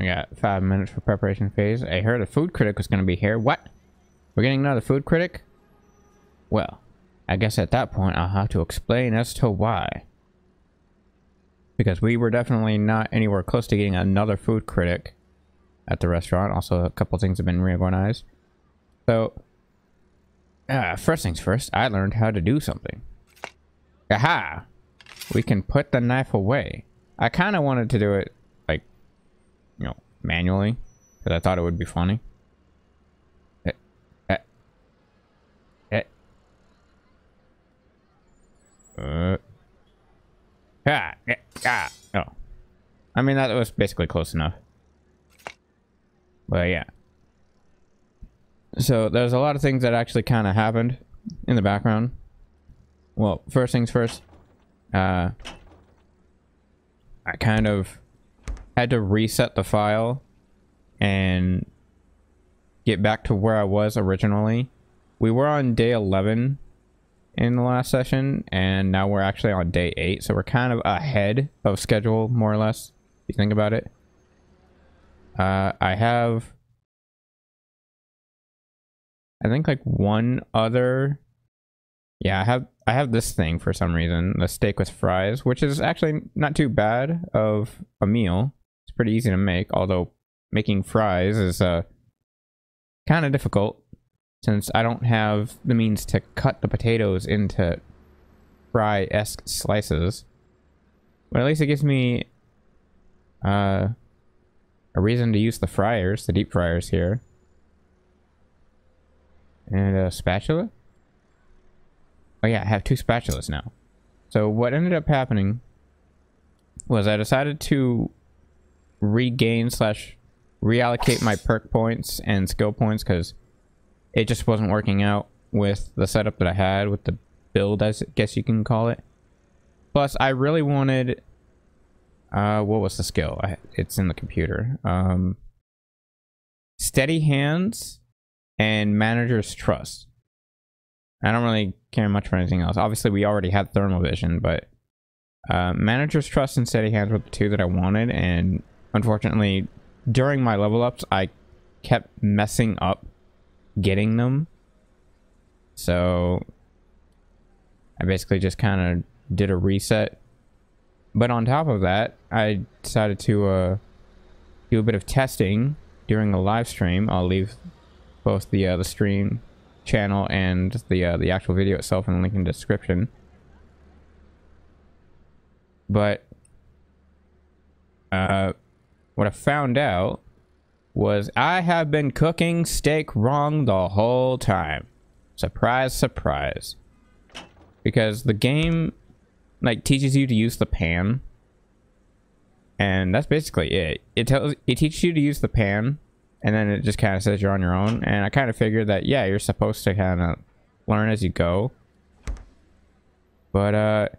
We got 5 minutes for preparation phase. I heard a food critic was going to be here. What? We're getting another food critic? Well, I guess at that point I'll have to explain as to why. Because we were definitely not anywhere close to getting another food critic at the restaurant. Also, a couple things have been reorganized. So, first things first, I learned how to do something. Aha! We can put the knife away. I kind of wanted to do it, like, you know, manually, because I thought it would be funny. Oh. I mean, that was basically close enough. But yeah. So there's a lot of things that actually kind of happened in the background. Well, first things first, I kind of had to reset the file and get back to where I was originally. We were on day 11 in the last session, and now we're actually on day 8, so we're kind of ahead of schedule, more or less, if you think about it. I have, I think, like, one other, yeah, I have this thing for some reason, the steak with fries, which is actually not too bad of a meal. It's pretty easy to make, although making fries is kind of difficult, since I don't have the means to cut the potatoes into fry-esque slices. But at least it gives me a reason to use the fryers, the deep fryers here. And a spatula? Oh yeah, I have two spatulas now. So what ended up happening was I decided to regain slash reallocate my perk points and skill points, because it just wasn't working out with the setup that I had, with the build, I guess you can call it. Plus, I really wanted, what was the skill? It's in the computer. Steady hands and manager's trust. I don't really care much for anything else. Obviously, we already had thermal vision, but manager's trust and steady hands were the two that I wanted. And unfortunately, during my level ups, I kept messing up getting them, so I basically just kind of did a reset. But on top of that, I decided to do a bit of testing during the live stream. I'll leave both the stream channel and the actual video itself in the link in the description. But what I found out was I have been cooking steak wrong the whole time. Surprise, surprise. Because the game, like, teaches you to use the pan. And that's basically it. It teaches you to use the pan, and then it just kind of says you're on your own. And I kind of figured that, yeah, you're supposed to kind of learn as you go. But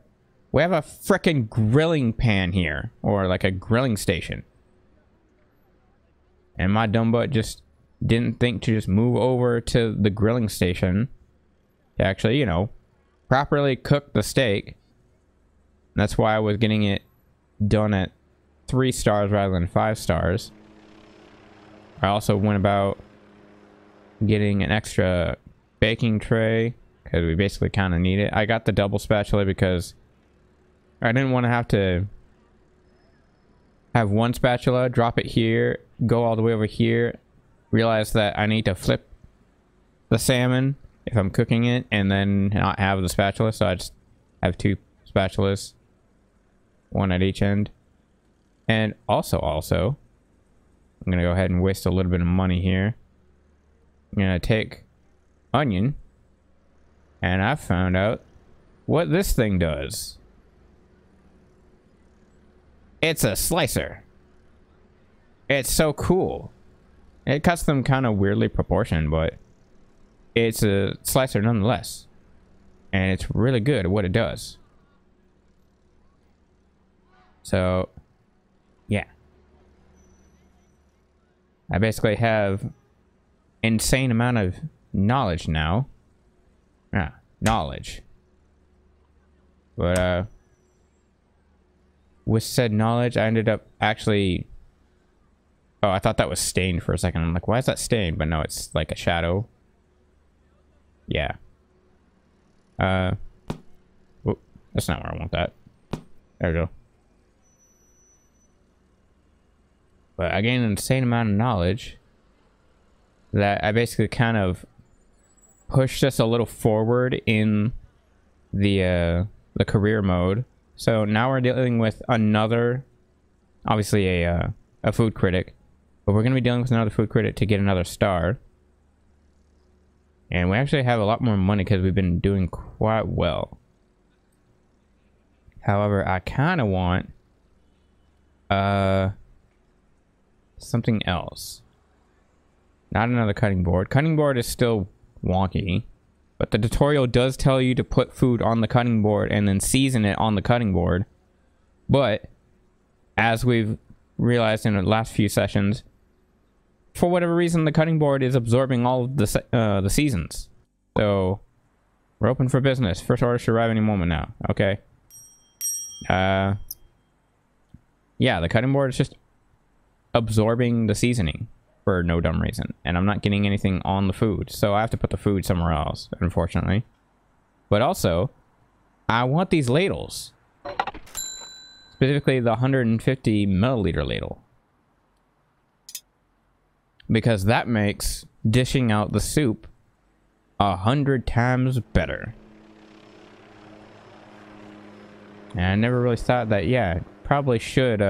we have a frickin' grilling pan here, or like a grilling station. And my dumb butt just didn't think to just move over to the grilling station to actually, you know, properly cook the steak. And that's why I was getting it done at 3 stars rather than 5 stars. I also went about getting an extra baking tray, because we basically kind of need it. I got the double spatula because I didn't want to have to have one spatula, drop it here, go all the way over here, realize that I need to flip the salmon if I'm cooking it, and then not have the spatula. So I just have 2 spatulas, one at each end. And also I'm gonna go ahead and waste a little bit of money here. I'm gonna take onion, and I found out what this thing does. It's a slicer. It's so cool. It cuts them kind of weirdly proportioned, but it's a slicer nonetheless. And it's really good at what it does. So, yeah. I basically have an insane amount of knowledge now. Ah, knowledge. But, with said knowledge, I ended up actually Oh, I thought that was stained for a second. I'm like, why is that stained? But no, it's like a shadow. Yeah. Whoop, that's not where I want that. There we go. But I gained an insane amount of knowledge that I basically kind of pushed us a little forward in the career mode. So now we're dealing with another, obviously a food critic, but we're going to be dealing with another food critic to get another star. And we actually have a lot more money because we've been doing quite well. However, I kind of want something else. Not another cutting board. Cutting board is still wonky, but the tutorial does tell you to put food on the cutting board and then season it on the cutting board. But as we've realized in the last few sessions, for whatever reason, the cutting board is absorbing all of the seasons. So we're open for business. First order should arrive any moment now. Okay. Yeah, the cutting board is just absorbing the seasoning for no dumb reason, and I'm not getting anything on the food, so I have to put the food somewhere else, unfortunately. But also, I want these ladles, specifically the 150 milliliter ladle, because that makes dishing out the soup 100 times better. And I never really thought that. Yeah, probably should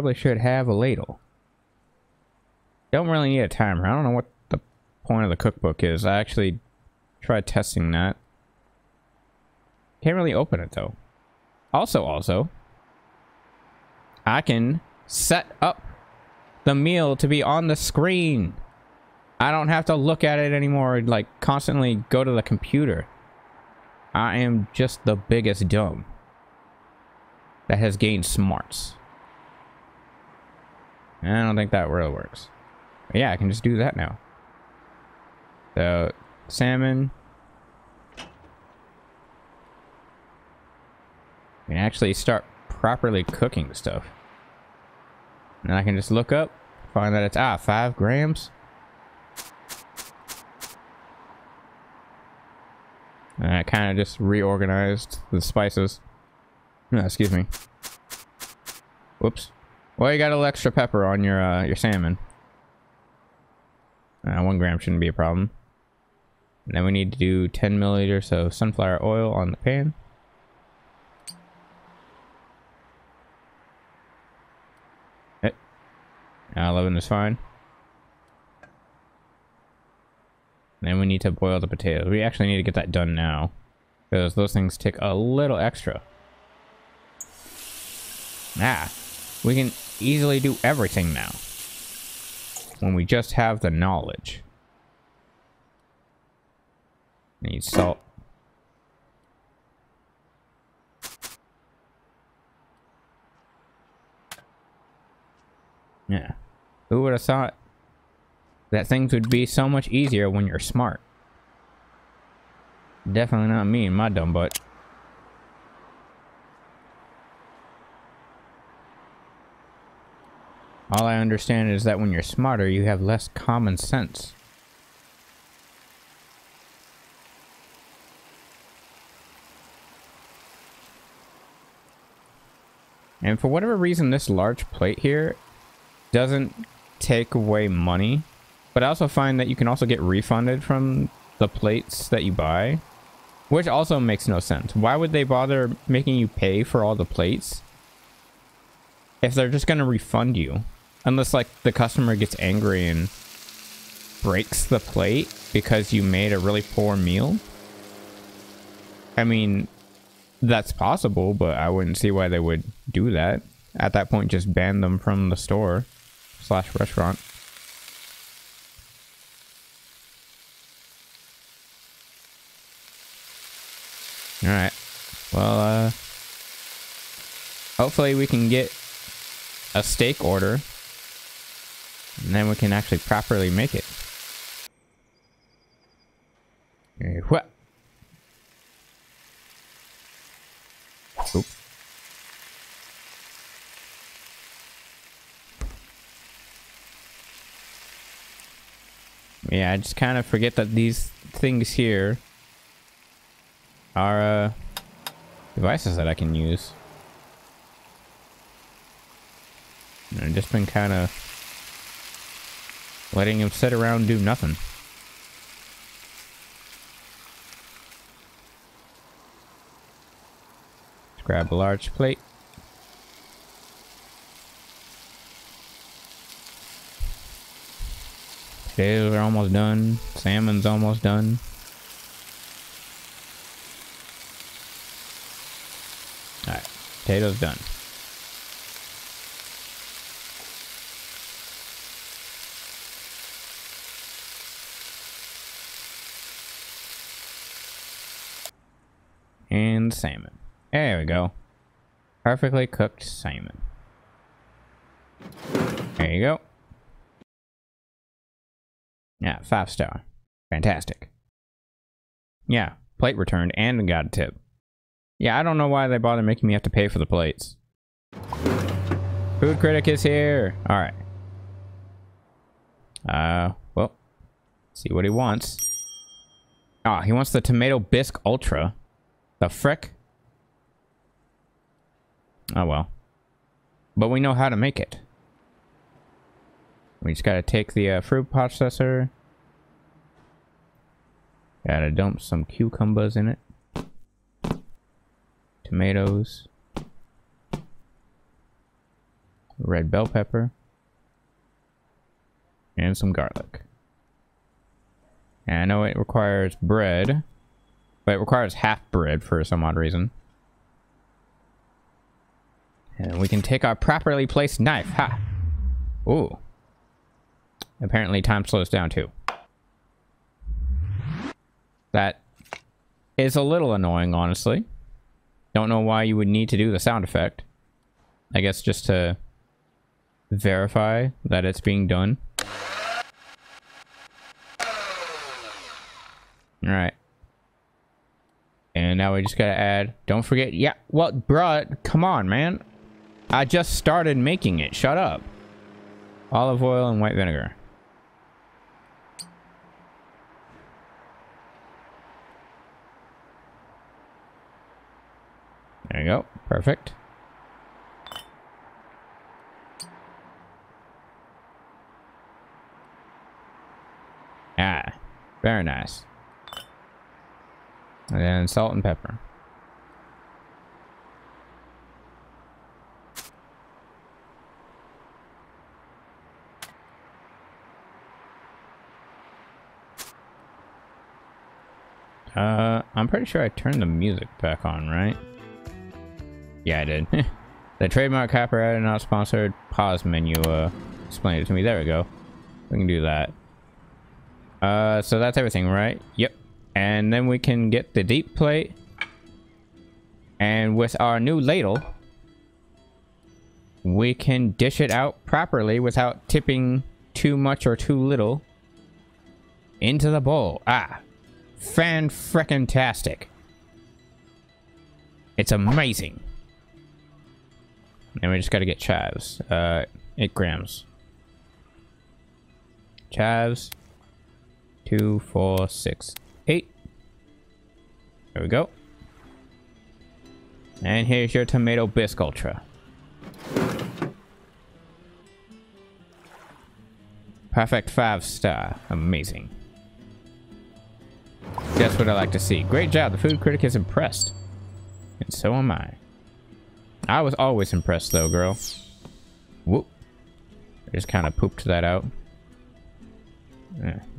have a ladle. Don't really need a timer. I don't know what the point of the cookbook is. I actually tried testing that. Can't really open it though. Also, I can set up the meal to be on the screen. I don't have to look at it anymore, like constantly go to the computer. I am just the biggest dumb that has gained smarts. I don't think that really works. But yeah, I can just do that now. So, salmon. I can actually start properly cooking the stuff. And I can just look up, find that it's, 5 grams. And I kind of just reorganized the spices. No, excuse me. Whoops. Well, you got a little extra pepper on your salmon. 1 gram shouldn't be a problem. And then we need to do 10 milliliters of sunflower oil on the pan. Hey. 11 is fine. And then we need to boil the potatoes. We actually need to get that done now, because those things take a little extra. Ah. We can easily do everything now when we just have the knowledge. Need salt. Yeah. Who would have thought that things would be so much easier when you're smart? Definitely not me and my dumb butt. All I understand is that when you're smarter, you have less common sense. And for whatever reason, this large plate here doesn't take away money. But I also find that you can also get refunded from the plates that you buy, which also makes no sense. Why would they bother making you pay for all the plates if they're just going to refund you? Unless, like, the customer gets angry and breaks the plate because you made a really poor meal. I mean, that's possible, but I wouldn't see why they would do that. At that point, just ban them from the store / restaurant. All right. Well, hopefully we can get a steak order, and then we can actually properly make it. What? Yeah, I just kind of forget that these things here are devices that I can use. And I've just been kind of letting him sit around and do nothing. Let's grab a large plate. Potatoes are almost done. Salmon's almost done. Alright, potatoes done. And salmon. There we go. Perfectly cooked salmon. There you go. Yeah, 5-star. Fantastic. Yeah, plate returned and got a tip. Yeah, I don't know why they bother making me have to pay for the plates. Food critic is here. All right. Well, see what he wants. Ah, he wants the tomato bisque ultra. The frick? Oh well. But we know how to make it. We just gotta take the fruit processor. Gotta dump some cucumbers in it. Tomatoes. Red bell pepper. And some garlic. And I know it requires bread. But it requires half bread for some odd reason. And we can take our properly placed knife. Ha! Ooh. Apparently time slows down too. That is a little annoying, honestly. Don't know why you would need to do the sound effect. I guess just to verify that it's being done. Alright. And now we just gotta add, don't forget, yeah, well, bruh, come on, man. I just started making it, shut up. Olive oil and white vinegar. There you go. Perfect. Ah, very nice. And then salt and pepper. I'm pretty sure I turned the music back on, right? Yeah, I did. The trademark copyrighted, not sponsored. Pause menu, explained it to me. There we go. We can do that. So that's everything, right? Yep. And then we can get the deep plate. And with our new ladle, we can dish it out properly without tipping too much or too little into the bowl. Ah, fan-freaking-tastic. It's amazing. And we just gotta get chives. 8 grams. Chives. 2, 4, 6, 8. There we go. And here's your tomato bisque ultra. Perfect 5-star. Amazing. That's what I like to see. Great job. The food critic is impressed. And so am I. I was always impressed though, girl. Whoop. I just kind of pooped that out.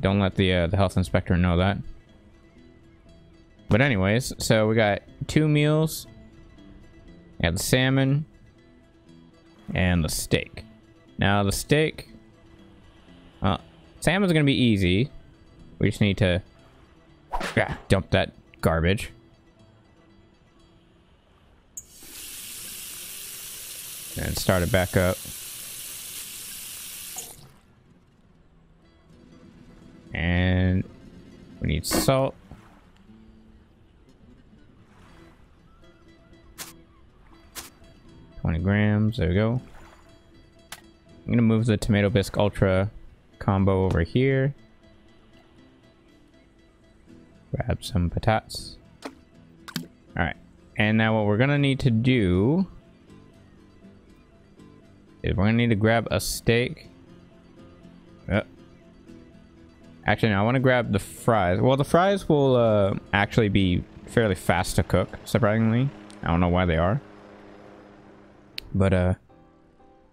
Don't let the health inspector know that. But anyways, so we got 2 meals. We got the salmon. And the steak. Now the steak... salmon's gonna be easy. We just need to... dump that garbage. And start it back up. And we need salt. Grams, there we go. I'm gonna move the tomato bisque ultra combo over here. Grab some patats. Alright. And now what we're going to need to do is we're going to need to grab a steak. Actually, no, I want to grab the fries. Well, the fries will actually be fairly fast to cook, surprisingly. I don't know why they are. But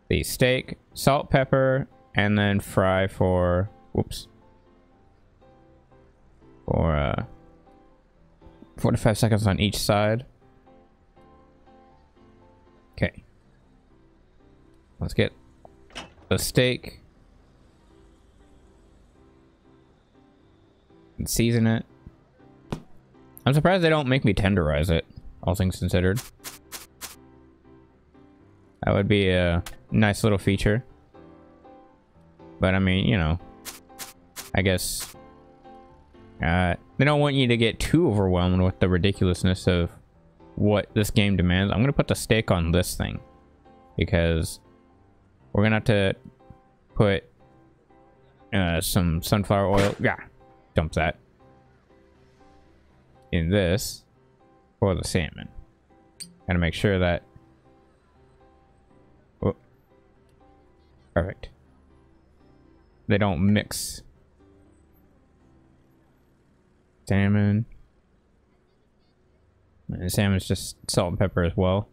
the steak, salt, pepper, and then fry for, whoops, for 45 seconds on each side. Okay, let's get the steak and season it. I'm surprised they don't make me tenderize it, all things considered. That would be a nice little feature. But I mean, you know, I guess they don't want you to get too overwhelmed with the ridiculousness of what this game demands. I'm going to put the steak on this thing because we're going to have to put some sunflower oil. Yeah, dump that in this for the salmon. Got to make sure that. Whoop. Perfect. They don't mix. Salmon. And salmon's just salt and pepper as well.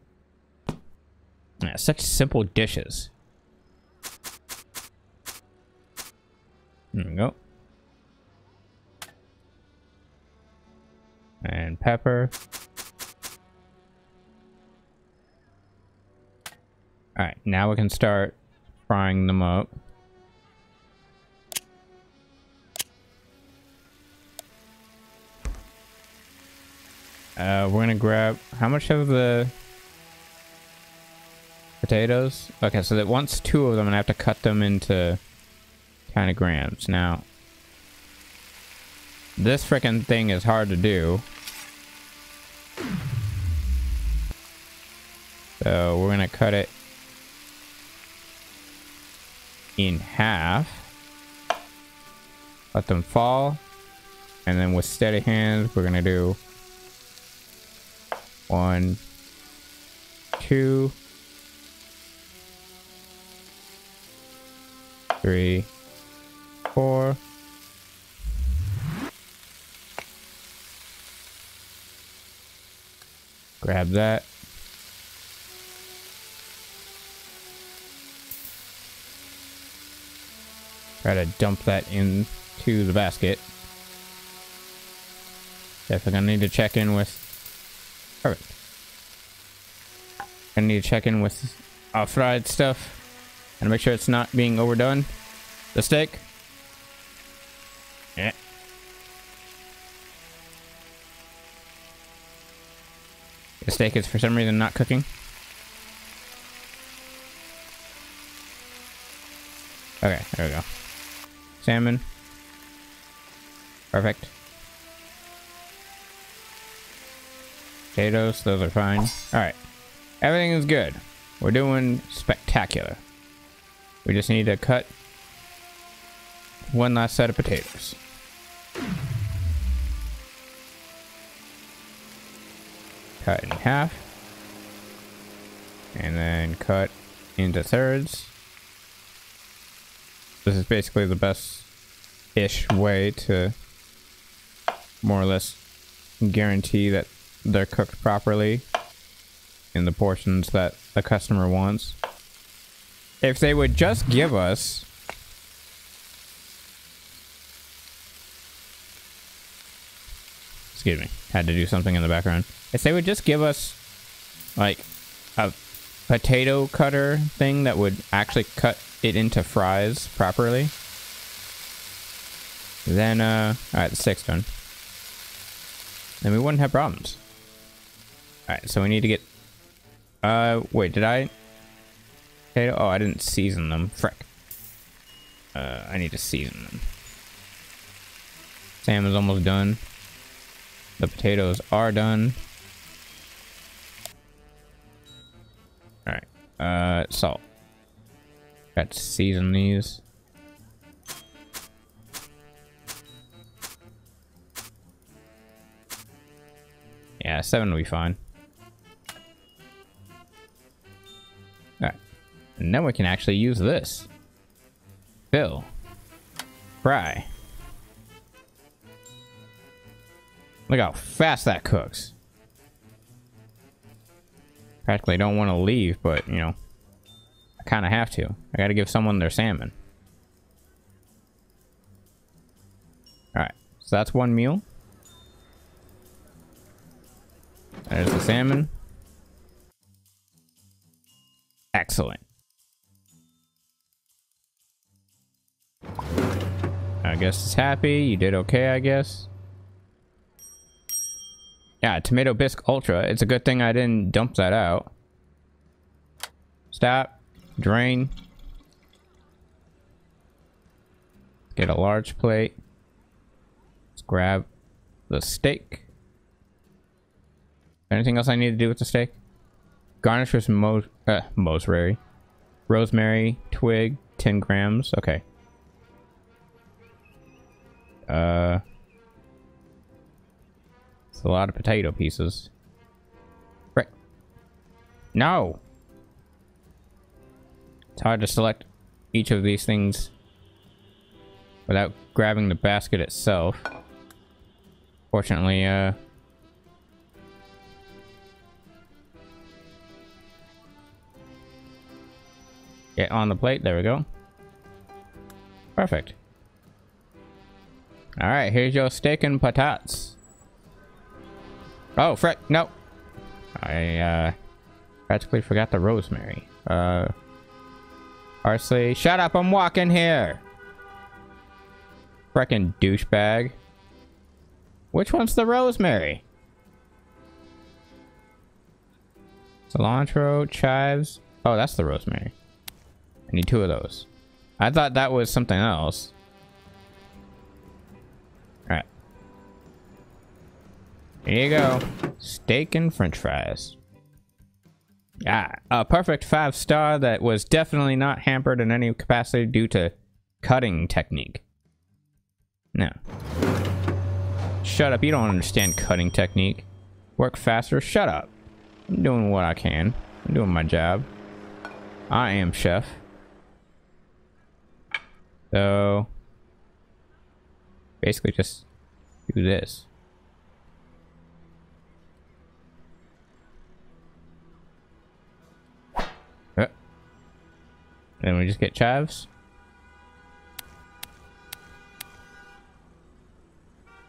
Yeah, such simple dishes. There we go. And pepper. Alright, now we can start frying them up. We're gonna grab how much of the potatoes? Okay, so that once two of them, and I have to cut them into kind of grams. Now, this frickin' thing is hard to do. So we're gonna cut it in half. Let them fall. And then with steady hands, we're gonna do 1, 2, 3, 4. Grab that. Try to dump that into the basket. Definitely gonna need to check in with. Perfect. I need to check in with our fried stuff and make sure it's not being overdone. The steak. Yeah. The steak is for some reason not cooking. Okay, there we go. Salmon. Perfect. Potatoes, those are fine. Alright. Everything is good. We're doing spectacular. We just need to cut one last set of potatoes. Cut in half. And then cut into thirds. This is basically the best-ish way to more or less guarantee that they're cooked properly in the portions that the customer wants. If they would just give us excuse me, had to do something in the background. If they would just give us like a potato cutter thing that would actually cut it into fries properly, then alright, the steak's done. Then we wouldn't have problems. Alright, so we need to get wait, did I? Potato? Oh, I didn't season them. Frick. I need to season them. Salmon's almost done. The potatoes are done. Alright. Salt. Got to season these. Yeah, 7 will be fine. Alright. And then we can actually use this. Fill. Fry. Look how fast that cooks. Practically don't want to leave, but, you know, I kind of have to. I got to give someone their salmon. Alright, so that's one meal. There's the salmon. Excellent. I guess it's happy. You did okay, I guess. Yeah, Tomato Bisque Ultra. It's a good thing I didn't dump that out. Stop. Drain. Get a large plate. Let's grab the steak. Anything else I need to do with the steak? Garnish with rosemary twig, 10 grams. Okay. It's a lot of potato pieces. Right. No! It's hard to select each of these things without grabbing the basket itself. Fortunately, get on the plate. There we go. Perfect. All right, here's your steak and potatoes. Oh, frick, no. I practically forgot the rosemary. Parsley. Shut up, I'm walking here. Frickin' douchebag. Which one's the rosemary? Cilantro, chives. Oh, that's the rosemary. I need 2 of those. I thought that was something else. Alright. Here you go. Steak and french fries. Yeah, a perfect 5-star that was definitely not hampered in any capacity due to cutting technique. No. Shut up, you don't understand cutting technique. Work faster, shut up. I'm doing what I can. I'm doing my job. I am chef. So, basically just do this. Then we just get chives.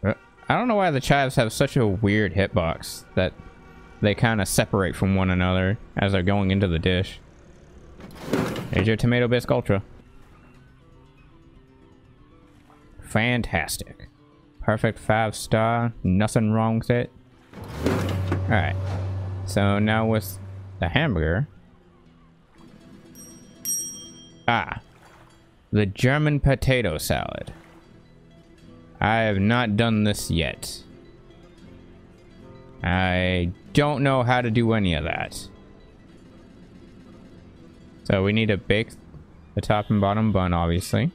I don't know why the chives have such a weird hitbox that they kind of separate from one another as they're going into the dish. There's your Tomato Bisque Ultra. Fantastic. Perfect 5-star. Nothing wrong with it. Alright. So now with the hamburger. Ah. The German potato salad. I have not done this yet. I don't know how to do any of that. So we need to bake the top and bottom bun, obviously.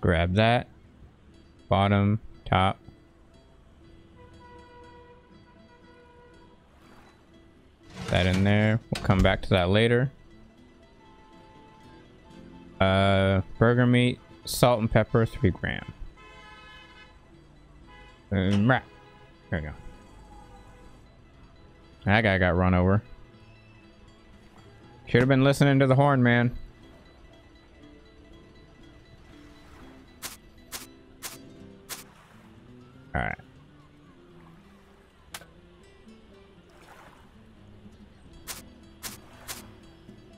Grab that. Bottom, top. That in there. We'll come back to that later. Burger meat, salt and pepper, 3 grams. There we go. That guy got run over. Should have been listening to the horn, man. All right.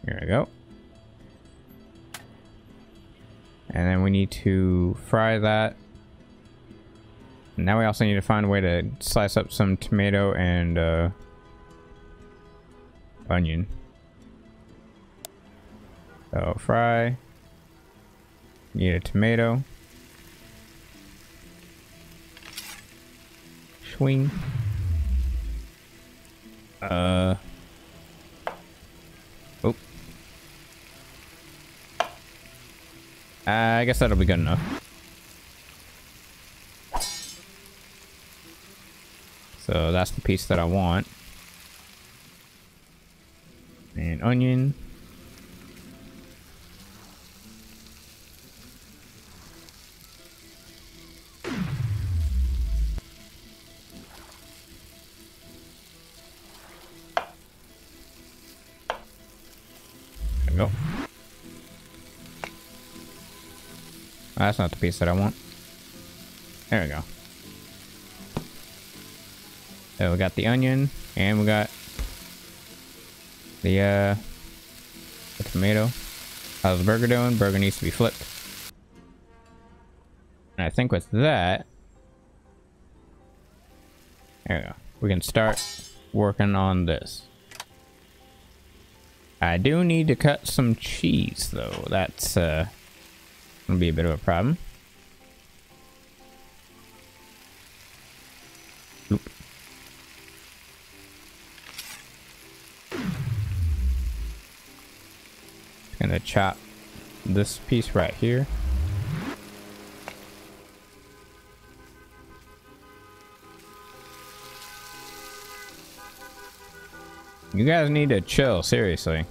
Here we go. And then we need to fry that. And now we also need to find a way to slice up some tomato and onion. So fry. Need a tomato. Swing. Oh. I guess that'll be good enough. So that's the piece that I want. And onion. That's not the piece that I want. There we go. So we got the onion, and we got the tomato. How's the burger doing? Burger needs to be flipped. And I think with that, there we go. We can start working on this. I do need to cut some cheese, though. That's, gonna be a bit of a problem. Oop. Gonna chop this piece right here. You guys need to chill, seriously.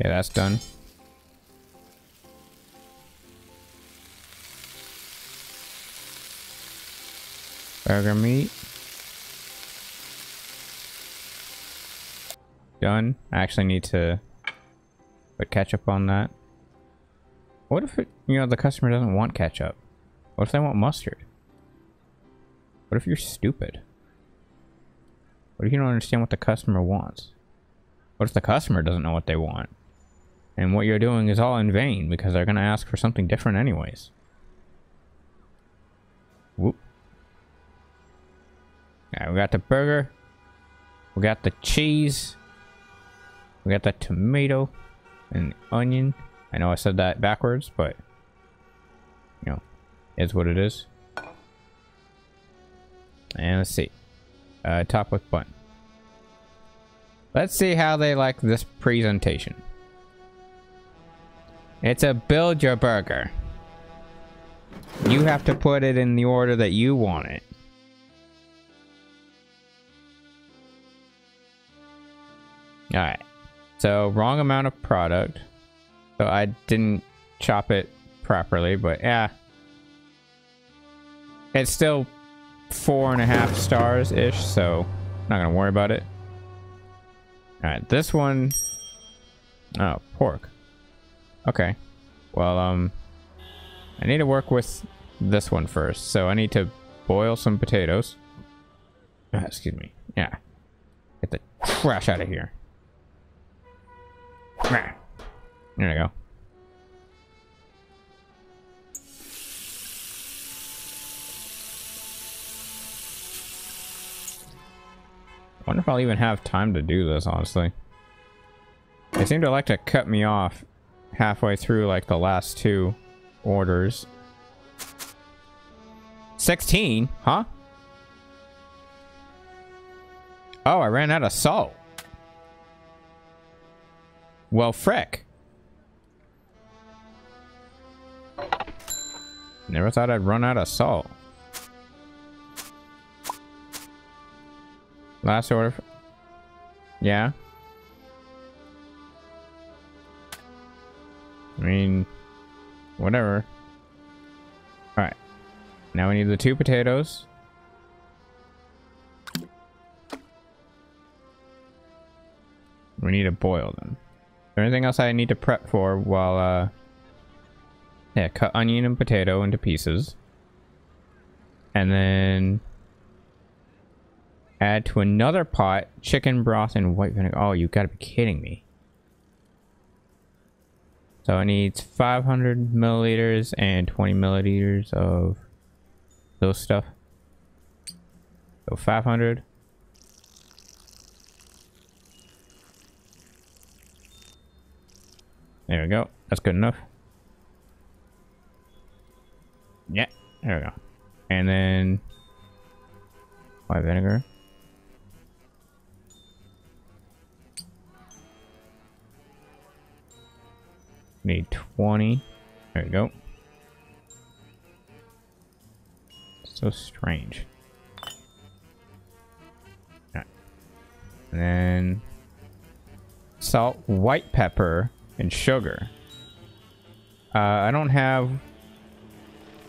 Okay, that's done. Burger meat. Done. I actually need to put ketchup on that. What if it, you know, the customer doesn't want ketchup? What if they want mustard? What if you're stupid? What if you don't understand what the customer wants? What if the customer doesn't know what they want? And what you're doing is all in vain, because they're going to ask for something different anyways. Whoop. Alright, we got the burger. We got the cheese. We got the tomato and onion. I know I said that backwards, but, you know, it's what it is. And let's see. Top with bun. Let's see how they like this presentation. It's a build your burger. You have to put it in the order that you want it. Alright. So, wrong amount of product. So, I didn't chop it properly, but yeah. It's still 4.5 stars-ish, so I'm not gonna worry about it. Alright, this one... Oh, pork. Okay. Well, I need to work with this one first. So I need to boil some potatoes. Excuse me. Yeah. Get the trash out of here. There we go. I wonder if I'll even have time to do this, honestly. They seem to like to cut me off halfway through, like, the last two orders. 16? Huh? Oh, I ran out of salt. Well, frick. Never thought I'd run out of salt. Last order. Yeah. I mean, whatever. Alright. Now we need the 2 potatoes. We need to boil them. Is there anything else I need to prep for while, yeah, cut onion and potato into pieces. And then... add to another pot chicken broth and white vinegar. Oh, you gotta be kidding me. So it needs 500 milliliters and 20 milliliters of those stuff. So 500. There we go. That's good enough. Yeah, there we go. And then white vinegar. Need 20. There we go. So strange. Right. And then salt, white pepper, and sugar. I don't have...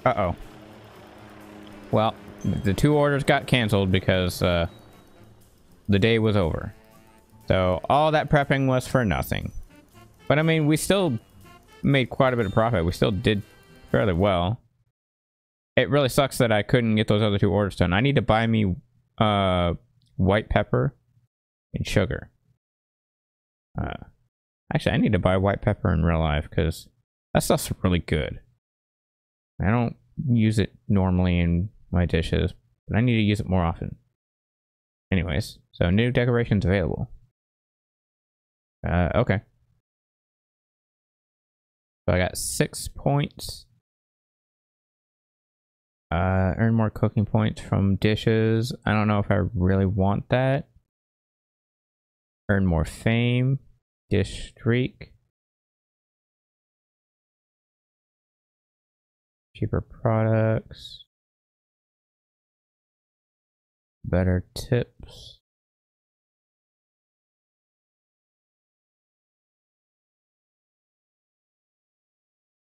Uh-oh. Well, the two orders got canceled because the day was over. So all that prepping was for nothing. But I mean, we still made quite a bit of profit. We still did fairly well. It really sucks that I couldn't get those other two orders done. I need to buy me white pepper and sugar. Actually, I need to buy white pepper in real life because that stuff's really good. I don't use it normally in my dishes, but I need to use it more often. Anyways, so new decorations available. Okay. So I got 6 points. Earn more cooking points from dishes. I don't know if I really want that. Earn more fame. Dish streak. Cheaper products. Better tips.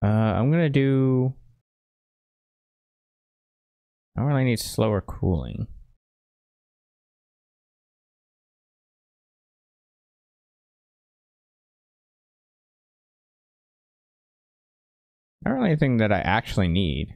I'm gonna do... I don't really need slower cooling. Not really anything that I actually need.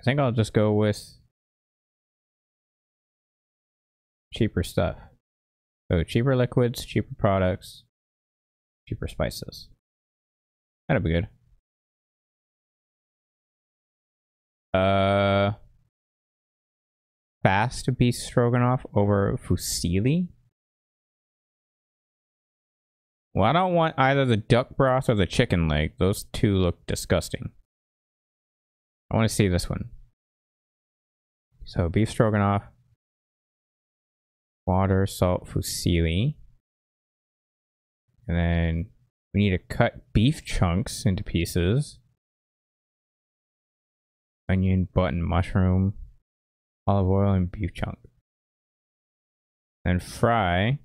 I think I'll just go with cheaper stuff. So cheaper liquids, cheaper products, cheaper spices. That'll be good. Fast beef stroganoff over fusilli. Well, I don't want either the duck broth or the chicken leg. Those two look disgusting. I want to see this one. So beef stroganoff, water, salt, fusilli, and then we need to cut beef chunks into pieces. Onion, button, mushroom, olive oil, and beef chunk. Then fry.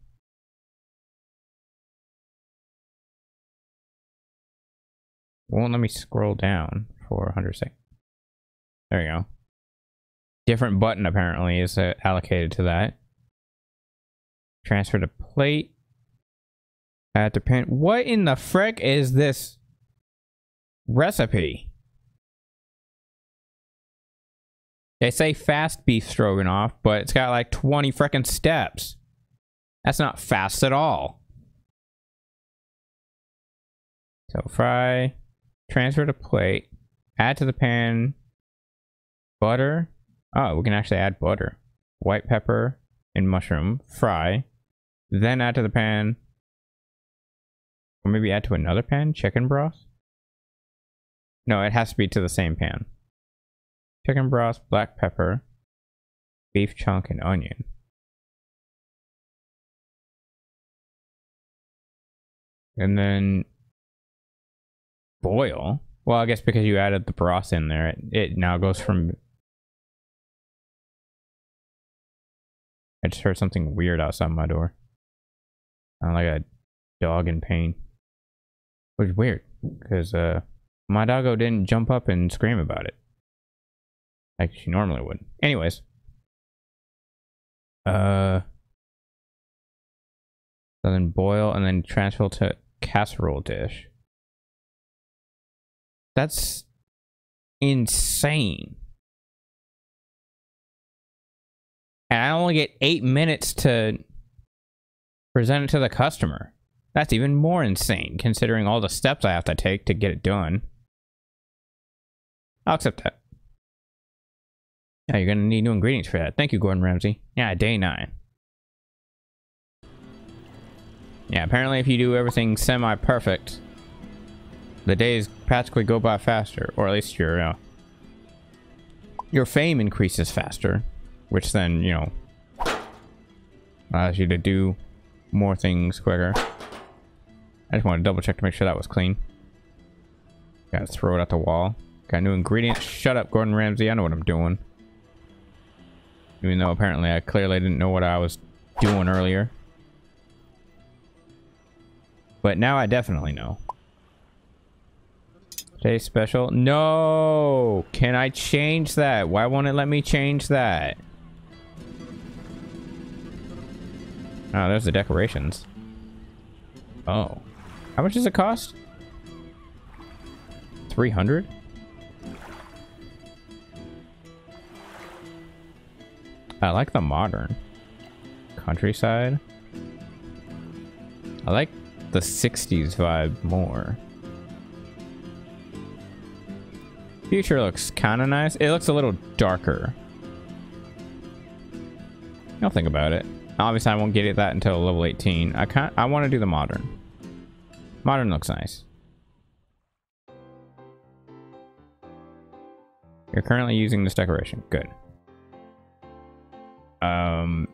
Won't let me scroll down for 100 seconds. There you go. Different button apparently is allocated to that. Transfer to plate. Add to pan. What in the frick is this recipe? They say fast beef stroganoff, but it's got like 20 frickin' steps. That's not fast at all. So fry. Transfer to plate. Add to the pan. Butter. Oh, we can actually add butter. White pepper and mushroom. Fry. Then add to the pan. Or maybe add to another pan? Chicken broth? No, it has to be to the same pan. Chicken broth, black pepper, beef chunk, and onion. And then boil. Well, I guess because you added the broth in there, it now goes from... I just heard something weird outside my door. Sound like a dog in pain. Which is weird, because my doggo didn't jump up and scream about it. Like she normally would. Anyways. So then boil and then transfer to casserole dish. That's insane. And I only get 8 minutes to present it to the customer. That's even more insane, considering all the steps I have to take to get it done. I'll accept that. Yeah, you're going to need new ingredients for that. Thank you, Gordon Ramsay. Yeah, day 9. Yeah, apparently if you do everything semi-perfect, the days practically go by faster, or at least your fame increases faster, which then, you know, Allows you to do more things quicker. I just want to double check to make sure that was clean. Gotta throw it at the wall. Got a new ingredient. Shut up, Gordon Ramsay. I know what I'm doing. Even though apparently I clearly didn't know what I was doing earlier. But now I definitely know. Today's special. No! Can I change that? Why won't it let me change that? Oh, there's the decorations. Oh. How much does it cost? 300? I like the modern countryside. I like the 60s vibe more. Future looks kind of nice. It looks a little darker. I'll think about it. Obviously, I won't get it that until level 18. I want to do the modern. Modern looks nice. You're currently using this decoration. Good. I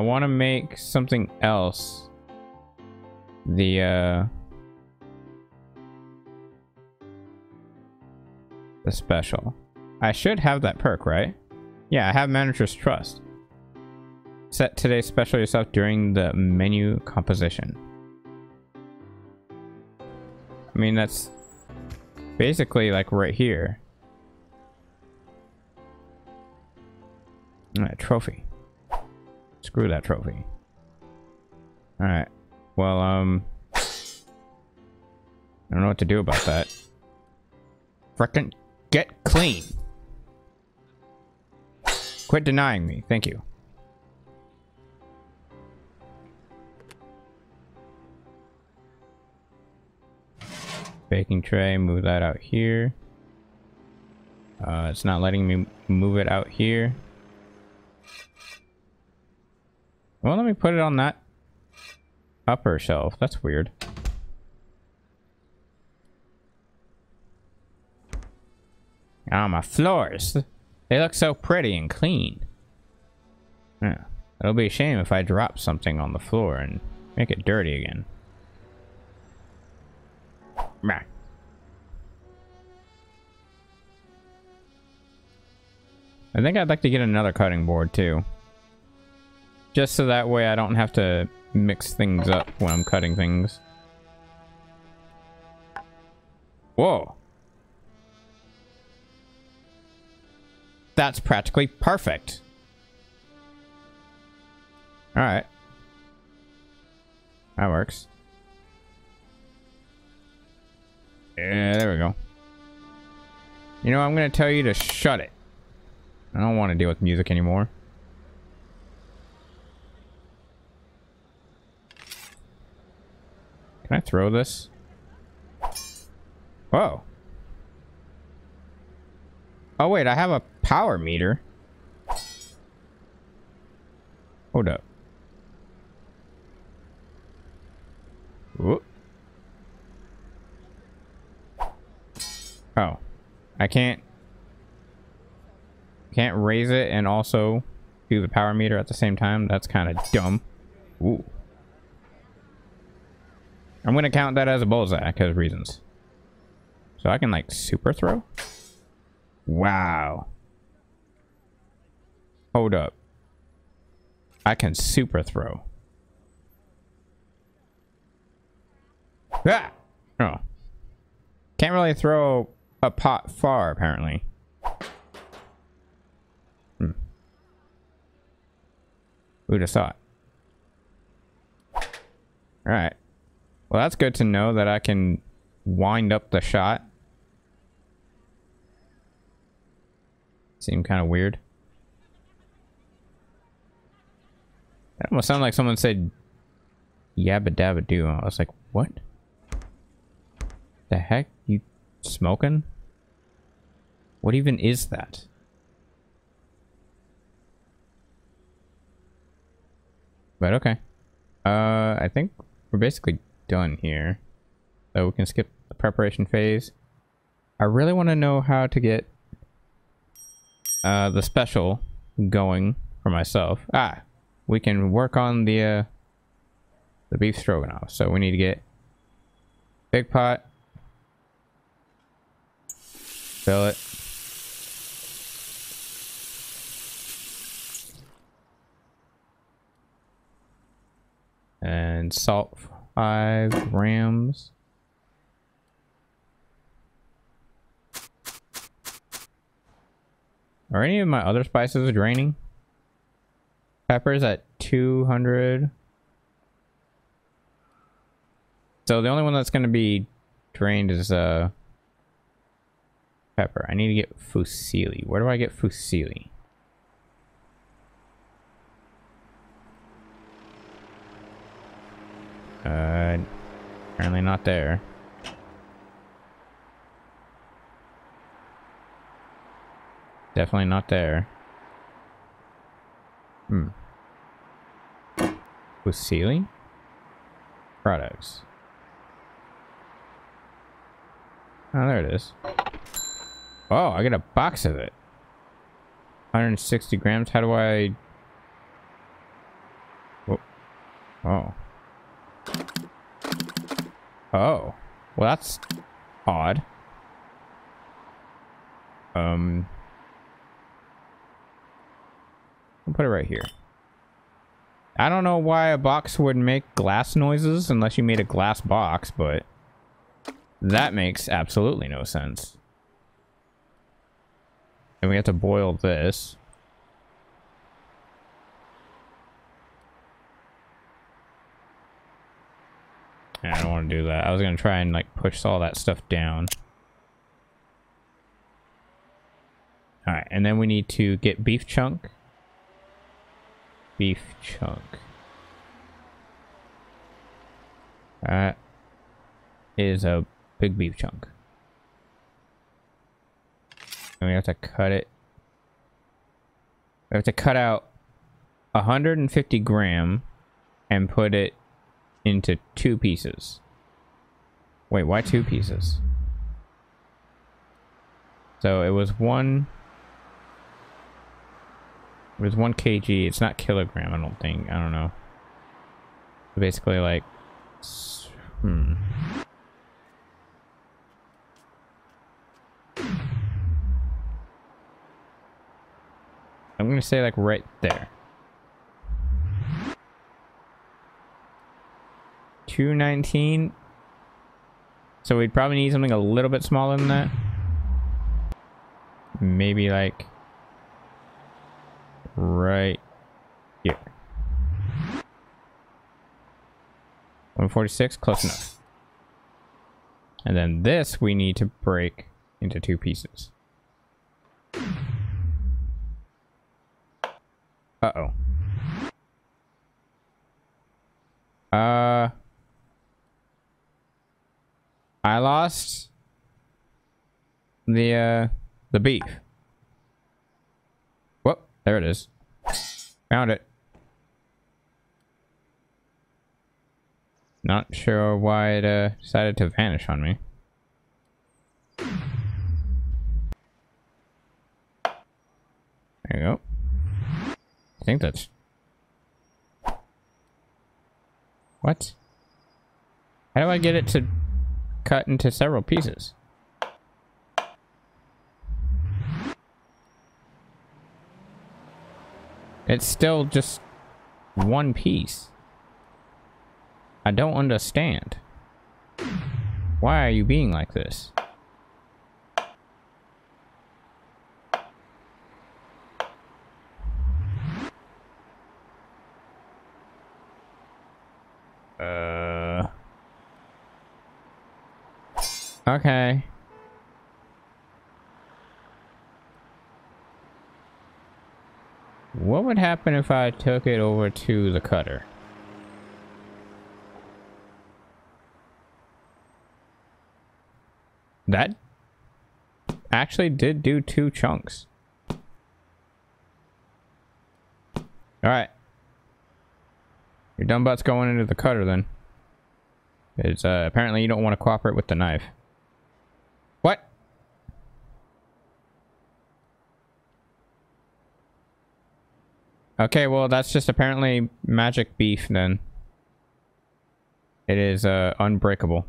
want to make something else. The special. I should have that perk, right? Yeah, I have Manager's Trust. Set today's special yourself during the menu composition. I mean, that's basically like right here. Alright, trophy. Screw that trophy. Alright. Well, I don't know what to do about that. Frickin' get clean! Quit denying me. Thank you. Baking tray. Move that out here. It's not letting me move it out here. Well, let me put it on that upper shelf. That's weird. Ah, my floors. They look so pretty and clean. Yeah. It'll be a shame if I drop something on the floor and make it dirty again. Meh. I think I'd like to get another cutting board too. Just so that way I don't have to mix things up when I'm cutting things. Whoa. That's practically perfect. Alright. That works. Yeah, there we go. You know, I'm gonna tell you to shut it. I don't want to deal with music anymore. Can I throw this? Whoa. Oh, wait, I have a power meter. Hold up. Whoop. Oh. I can't raise it and also do the power meter at the same time. That's kind of dumb. Ooh. I'm going to count that as a bullseye because of reasons. So I can like super throw. Wow. Hold up. I can super throw. Ah! Oh. Can't really throw a pot far apparently. Hmm. Who'd have thought? Alright. Well, that's good to know that I can wind up the shot. Seemed kind of weird. That almost sounded like someone said yabba dabba doo. I was like, what? The heck? You smoking? What even is that? But okay. I think we're basically done here, so we can skip the preparation phase. I really want to know how to get the special going for myself. Ah, we can work on the beef stroganoff. So we need to get big pot, fill it. And salt 5 grams. Are any of my other spices draining? Peppers at 200. So the only one that's going to be drained is pepper. I need to get fusilli. Where do I get fusilli? Apparently not there. Definitely not there. Hmm. Fusilli? Products. Oh, there it is. Oh, I get a box of it. 160 grams. How do I... Whoa. Oh. Oh, well, that's odd. I'll put it right here. I don't know why a box would make glass noises unless you made a glass box, but that makes absolutely no sense. And we have to boil this. I don't want to do that. I was going to try and like push all that stuff down. All right. And then we need to get beef chunk. Beef chunk. That is a big beef chunk. And we have to cut it. We have to cut out 150 gram and put it into 2 pieces. Wait, why 2 pieces? So it was one. It was 1 kg. It's not kilogram, I don't think. I don't know. So basically, like, I'm gonna say like right there. 219. So we'd probably need something a little bit smaller than that. Maybe like right here. 146, close enough. And then this we need to break into 2 pieces. Uh-oh. I lost the beef. Whoop, there it is. Found it. Not sure why it decided to vanish on me. There you go. I think that's... What? How do I get it to... cut into several pieces? It's still just 1 piece. I don't understand. Why are you being like this? Okay. What would happen if I took it over to the cutter? That actually did do 2 chunks. All right. Your dumb butt's going into the cutter then. It's apparently you don't want to cooperate with the knife. Okay, well, that's just apparently magic beef then. It is unbreakable.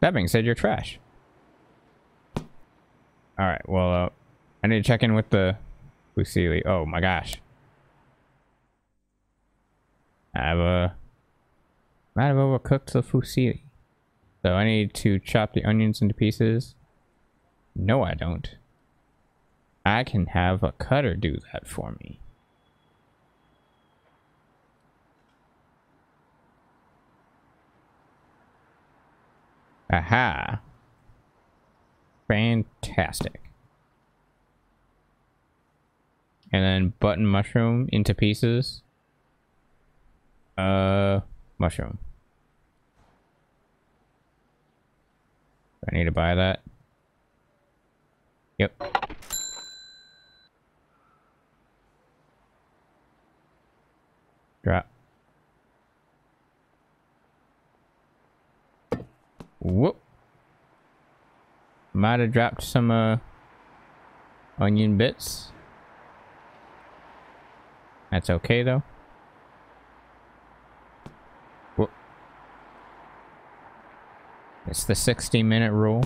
That being said, you're trash. Alright, well, I need to check in with the Lucili. Oh my gosh. I might have overcooked the fusilli. So I need to chop the onions into pieces. No, I don't. I can have a cutter do that for me. Aha. Fantastic. And then button mushroom into pieces. Mushroom. I need to buy that. Yep. Drop. Whoop. Might have dropped some onion bits. That's okay though. Whoop. It's the 60-minute rule.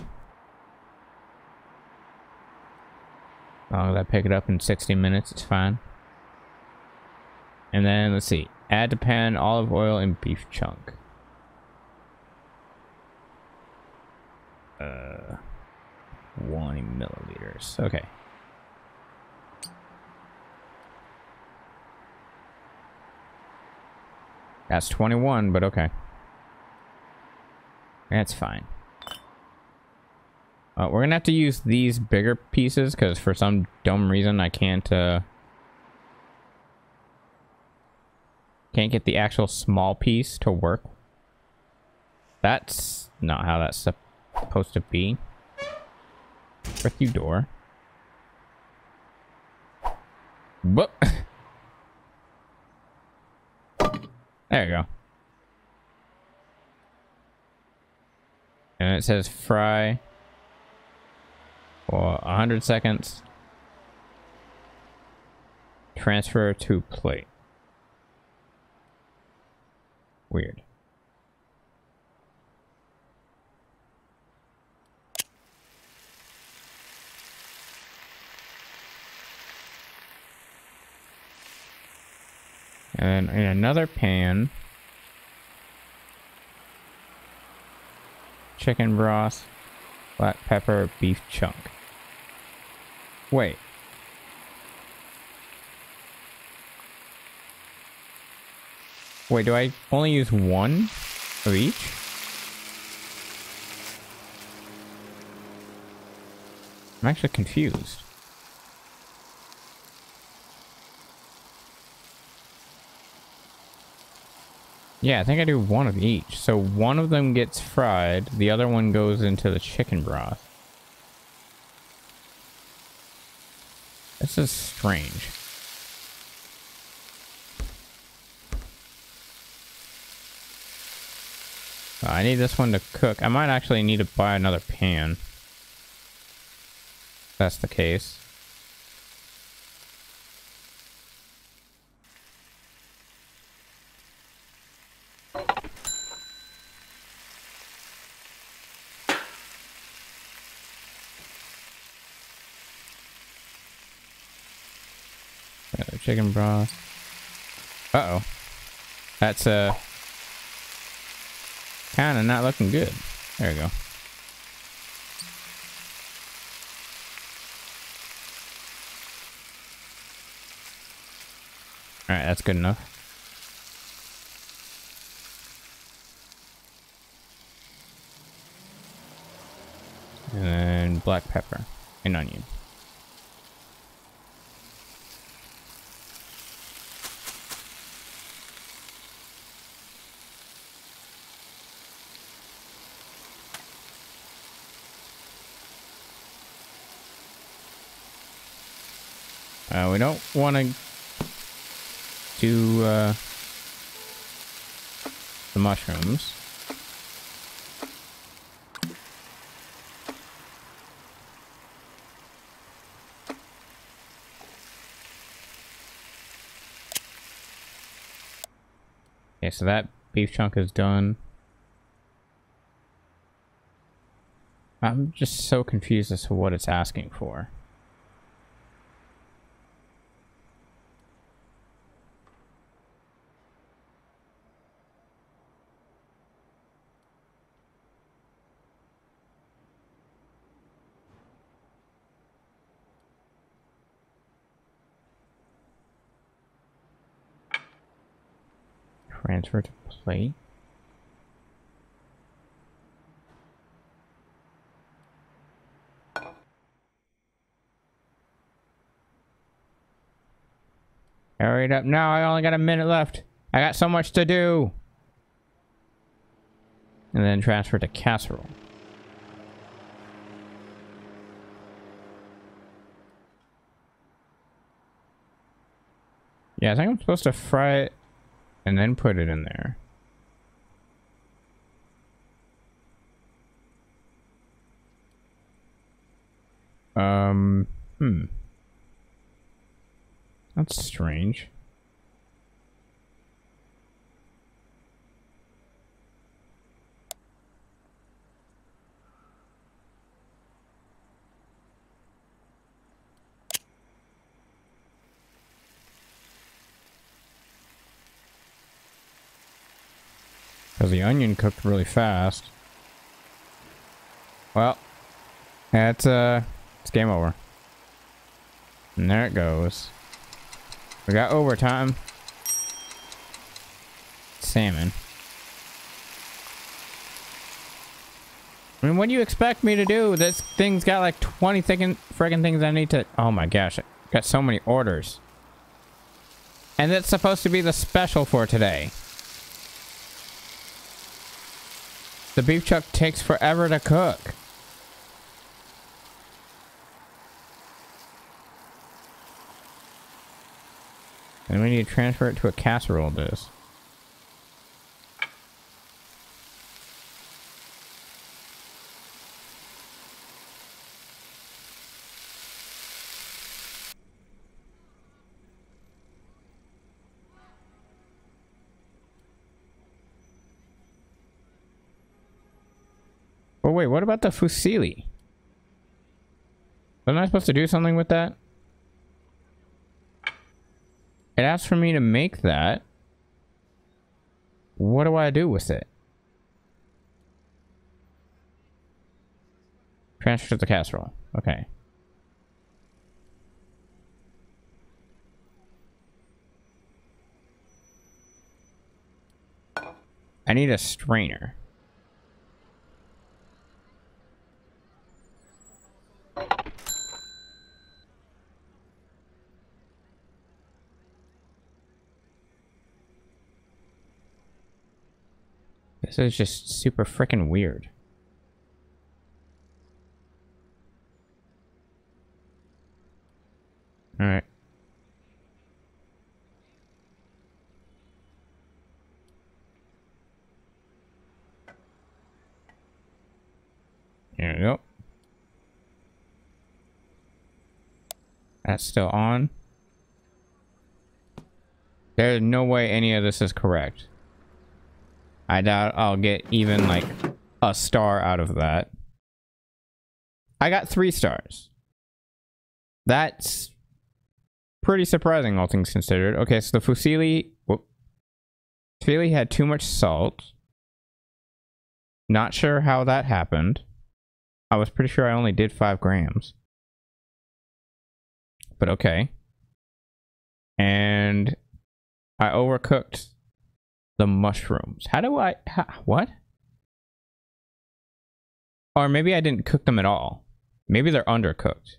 As long as I pick it up in 60 minutes, it's fine. And then, let's see. Add to pan, olive oil, and beef chunk. One milliliters. Okay. That's 21, but okay. That's fine. We're gonna have to use these bigger pieces because for some dumb reason I can't get the actual small piece to work. That's not how that's supposed to be. Frick you, door. But there you go. And it says fry for 100 seconds. Transfer to plate. Weird. And in another pan, chicken broth, black pepper, beef chunk. Wait. Wait, do I only use one of each? I'm actually confused. Yeah, I think I do one of each. So one of them gets fried, the other one goes into the chicken broth. This is strange. I need this one to cook. I might actually need to buy another pan. If that's the case. Chicken broth. Uh oh. That's kind of not looking good. There we go. Alright, that's good enough. And then black pepper and onion. We don't want to do the mushrooms. Okay, so that beef chunk is done. I'm just so confused as to what it's asking for. Transfer to plate. Hurry it up now, I only got a minute left. I got so much to do. And then transfer to casserole. Yeah, I think I'm supposed to fry it and then put it in there. That's strange. Because the onion cooked really fast. Well, that's it's game over. And there it goes. We got overtime. Salmon. I mean, what do you expect me to do? This thing's got like 20 friggin' things I need to... Oh my gosh, I got so many orders. And that's supposed to be the special for today. The beef chuck takes forever to cook. And we need to transfer it to a casserole dish. Oh wait, what about the fusilli? Wasn't I supposed to do something with that? It asked for me to make that. What do I do with it? Transfer to the casserole. Okay. I need a strainer. This is just super freaking weird. All right. There we go. That's still on. There's no way any of this is correct. I doubt I'll get even like a star out of that. I got 3 stars. That's pretty surprising, all things considered. Okay, so the fusilli had too much salt. Not sure how that happened. I was pretty sure I only did 5 grams. But okay. And I overcooked the mushrooms. How do I... what? Or maybe I didn't cook them at all. Maybe they're undercooked.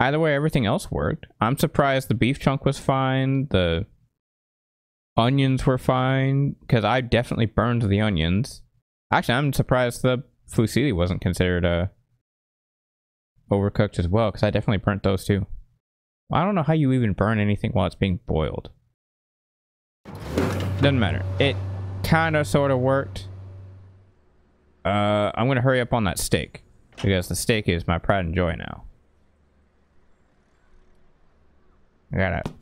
Either way, everything else worked. I'm surprised the beef chunk was fine. The onions were fine. Because I definitely burned the onions. Actually, I'm surprised the fusilli wasn't considered overcooked as well. Because I definitely burnt those too. I don't know how you even burn anything while it's being boiled. Doesn't matter. It kind of sort of worked. I'm going to hurry up on that steak. Because the steak is my pride and joy now. I got to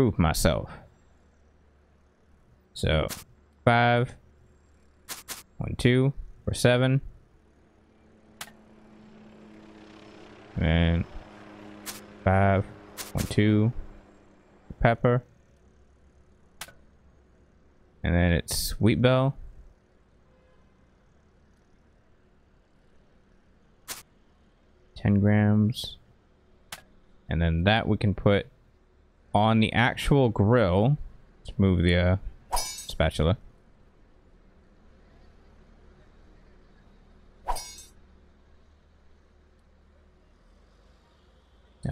prove myself. So 5, 1, 2 for 7. And 5, 1, 2 Pepper. And then it's Sweet Bell. $10. And then that we can put on the actual grill. Let's move the spatula. Now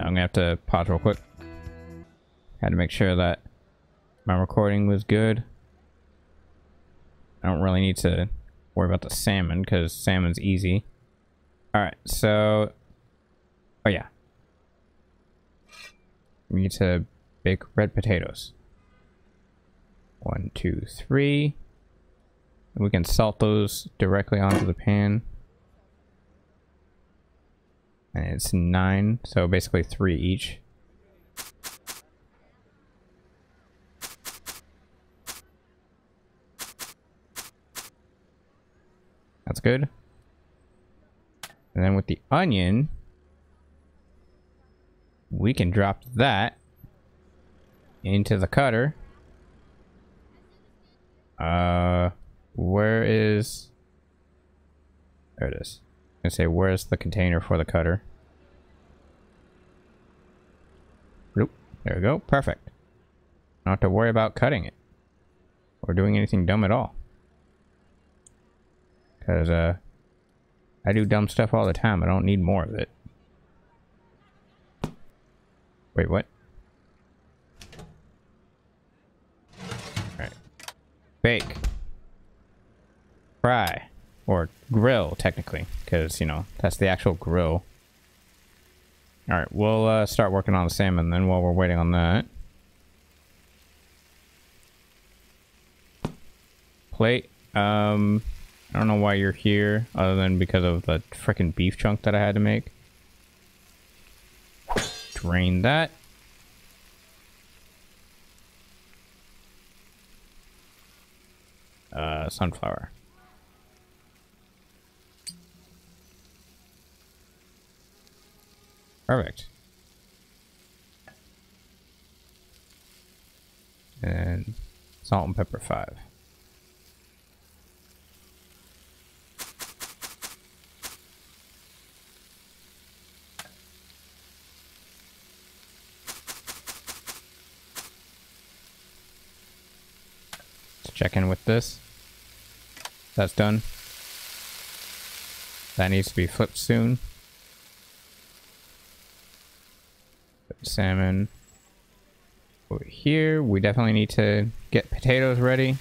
I'm gonna have to pause real quick. Had to make sure that my recording was good. I don't really need to worry about the salmon because salmon's easy. Alright, so... oh yeah. We need to bake red potatoes. 1, 2, 3. And we can salt those directly onto the pan. And it's 9, so basically 3 each. That's good. And then with the onion, we can drop that into the cutter. Where is... there it is. I'm gonna say, where's the container for the cutter? Nope. There we go. Perfect. Not to worry about cutting it or doing anything dumb at all. Because I do dumb stuff all the time. I don't need more of it. Wait, what? Alright. Bake. Fry. Or grill, technically. Because, you know, that's the actual grill. Alright, we'll start working on the salmon then while we're waiting on that. Plate. I don't know why you're here, other than because of the frickin' beef chunk that I had to make. Drain that. Sunflower. Perfect. And salt and pepper 5. Check in with this. That's done. That needs to be flipped soon. Put the salmon over here. We definitely need to get potatoes ready.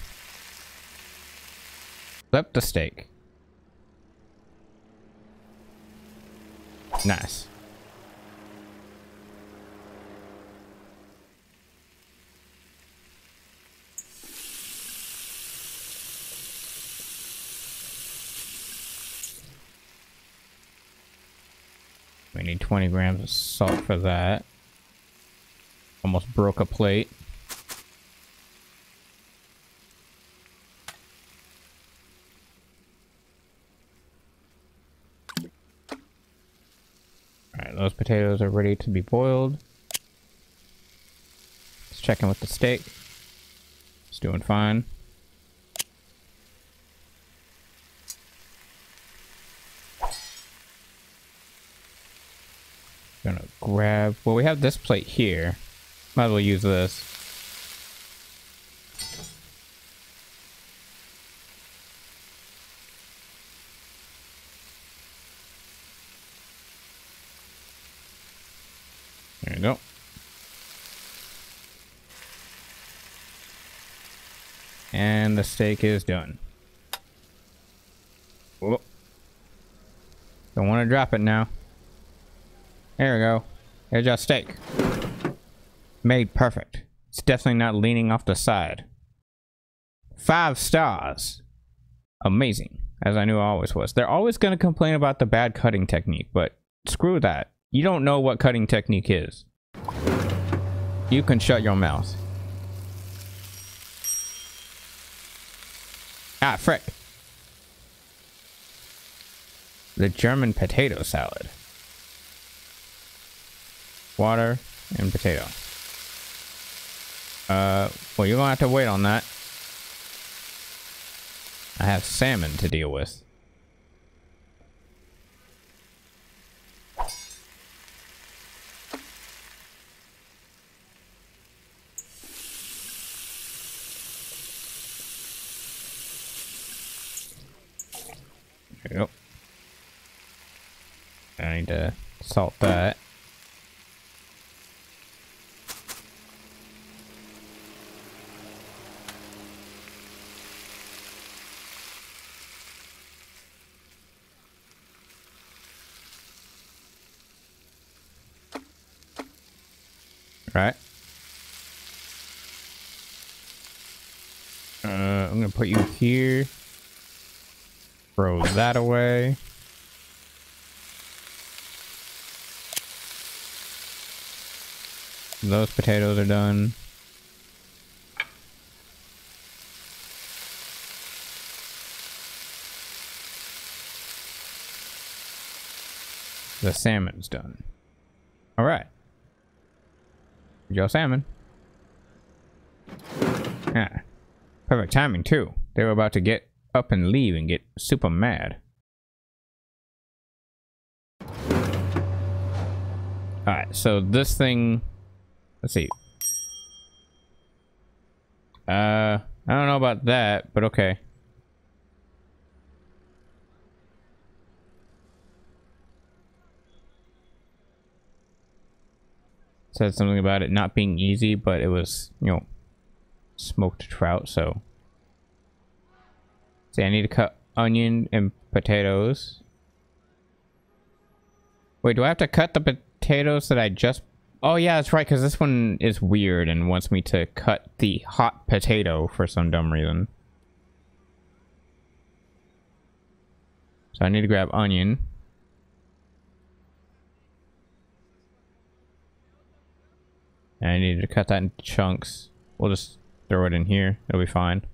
Flip the steak. Nice. We need 20 grams of salt for that. Almost broke a plate. Alright, those potatoes are ready to be boiled. Let's check in with the steak. It's doing fine. Gonna grab, well, we have this plate here, might as well use this. There you go. And the steak is done. Whoa. Don't want to drop it now. There we go. There's our steak. Made perfect. It's definitely not leaning off the side. 5 stars. Amazing. As I knew I always was. They're always going to complain about the bad cutting technique, but screw that. You don't know what cutting technique is. You can shut your mouth. Ah, frick. The German potato salad. Water and potato. Well, you're gonna have to wait on that. I have salmon to deal with. Yep. I need to salt that. Right. I'm gonna put you here. Throw that away. Those potatoes are done. The salmon's done. All right. Your salmon. Yeah. Perfect timing too. They were about to get up and leave and get super mad. Alright, so this thing, let's see. I don't know about that, but okay. Said something about it not being easy, but it was, you know, smoked trout, so. See, I need to cut onion and potatoes. Wait, do I have to cut the potatoes that I just... Oh, yeah, that's right, because this one is weird and wants me to cut the hot potato for some dumb reason. So I need to grab onion. And I need to cut that into chunks. We'll just throw it in here. It'll be fine.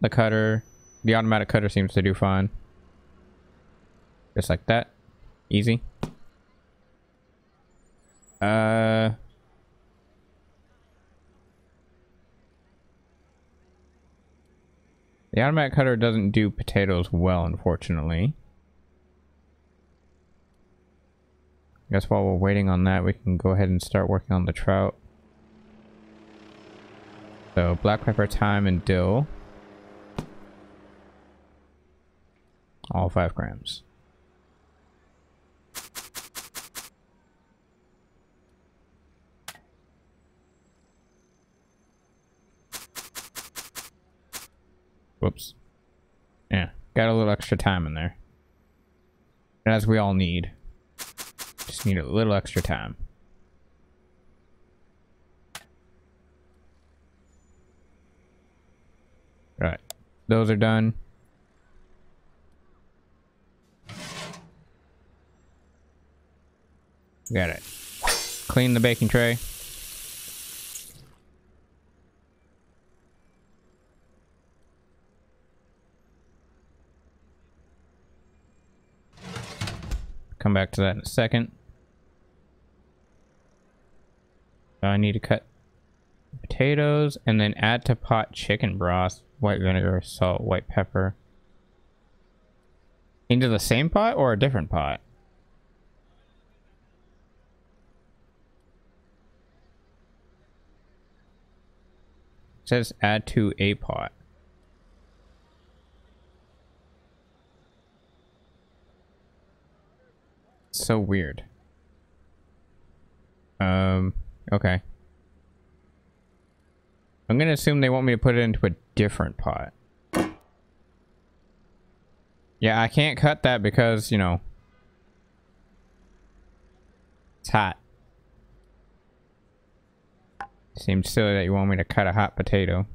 The cutter, the automatic cutter seems to do fine. Just like that. Easy. The automatic cutter doesn't do potatoes well, unfortunately. I guess while we're waiting on that, we can go ahead and start working on the trout. So, black pepper, thyme, and dill. All 5 grams. Whoops. Yeah, got a little extra thyme in there. As we all need. Just need a little extra thyme. Right. Those are done. Got it. Clean the baking tray. Come back to that in a second. I need to cut potatoes and then add to pot chicken broth, white vinegar, salt, white pepper. Into the same pot or a different pot? It says add to a pot. So weird. Okay. I'm gonna assume they want me to put it into a different pot. Yeah, I can't cut that because, you know, it's hot. Seems silly that you want me to cut a hot potato.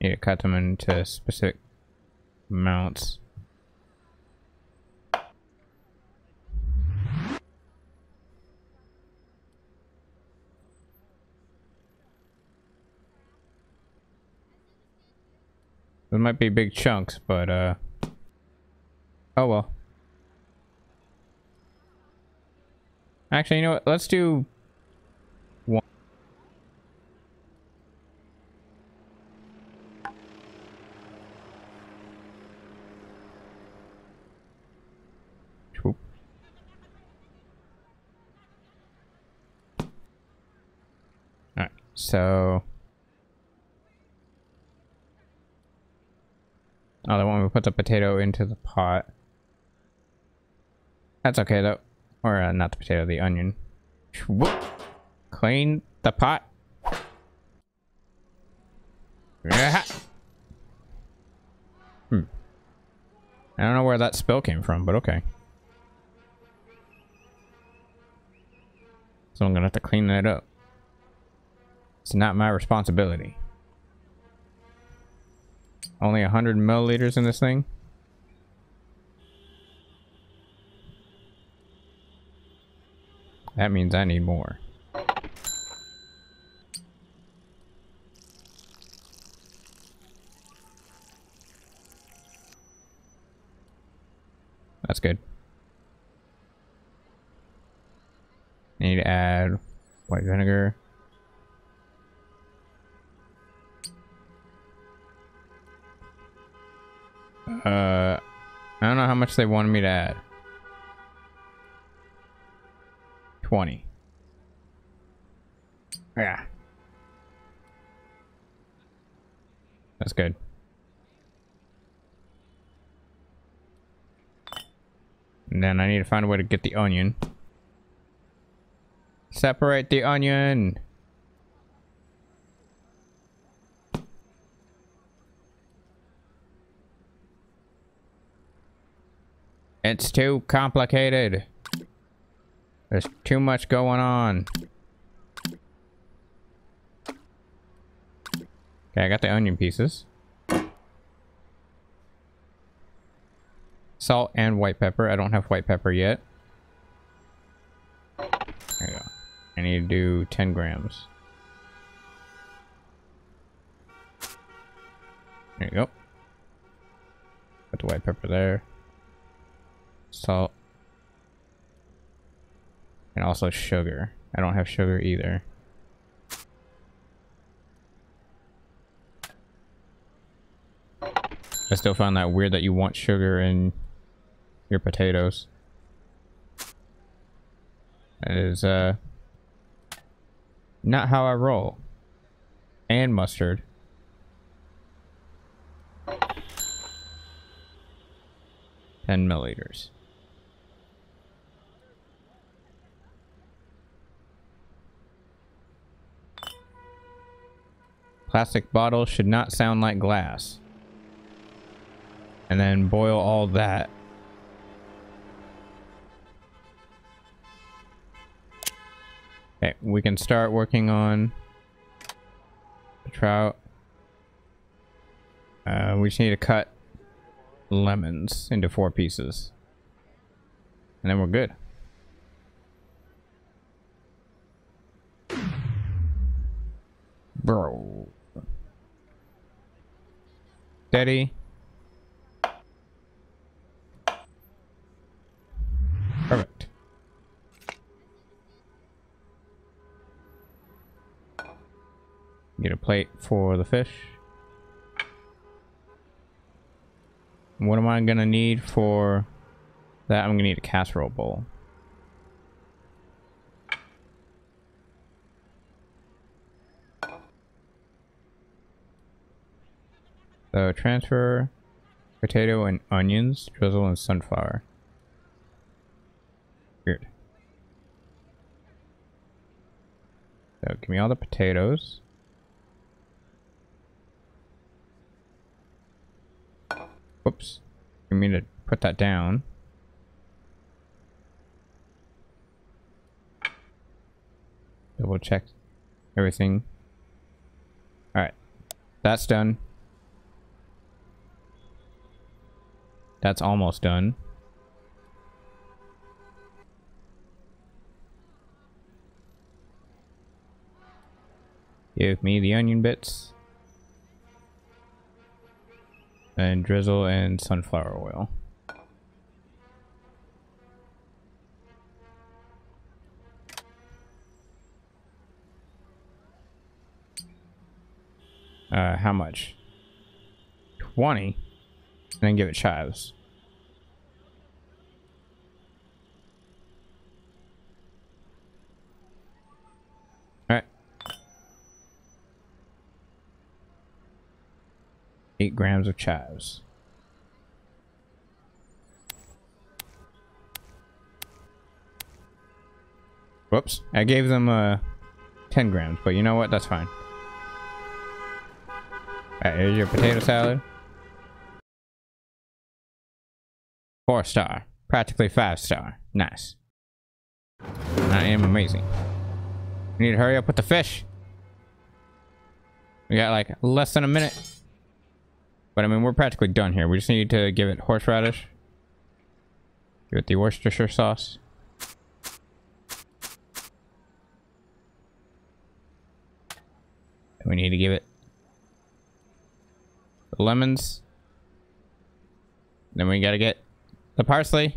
Need to cut them into specific amounts. It might be big chunks, but oh well. Actually, you know what? Let's do one. Whoop. All right, so. Oh, the one we put the potato into the pot. That's okay though. Or not the potato, the onion. Whoop. Clean the pot. Hmm. I don't know where that spill came from, but okay. So I'm gonna have to clean that up. It's not my responsibility. Only 100 milliliters in this thing. That means I need more. That's good. I need to add white vinegar. I don't know how much they wanted me to add. 20. Yeah. That's good. And then I need to find a way to get the onion. Separate the onion. It's too complicated. There's too much going on. Okay, I got the onion pieces. Salt and white pepper. I don't have white pepper yet. There we go. I need to do 10 grams. There you go. Put the white pepper there. Salt and also sugar. I don't have sugar either. I still find that weird that you want sugar in your potatoes. That is not how I roll. And mustard. And milliliters. Plastic bottle should not sound like glass. And then boil all that. Okay, we can start working on the trout. We just need to cut lemons into 4 pieces. And then we're good. Bro. Steady. Perfect. Get a plate for the fish. What am I gonna need for that? I'm gonna need a casserole bowl. So transfer potato and onions, drizzle and sunflower. Weird. So give me all the potatoes. Whoops. You mean to put that down? Double check everything. Alright. That's done. That's almost done. Give me the onion bits. and drizzle and sunflower oil. How much? 20, and then give it chives. All right. 8 grams of chives. Whoops, I gave them 10 grams, but you know what? That's fine. Alright, here's your potato salad. 4-star. Practically 5-star. Nice. I am amazing. We need to hurry up with the fish. We got like less than a minute. But I mean, we're practically done here. We just need to give it horseradish. Give it the Worcestershire sauce. And we need to give it lemons. Then we gotta get the parsley.